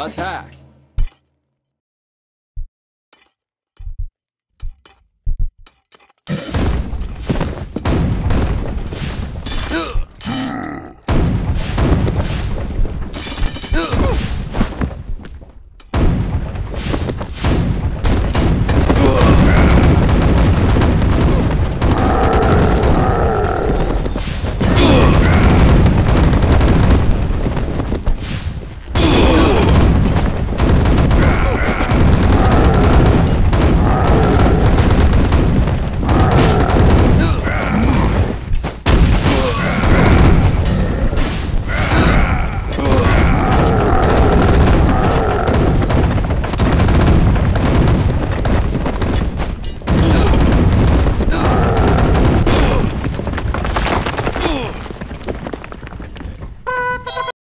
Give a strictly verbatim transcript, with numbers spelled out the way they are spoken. Attack! Ugh!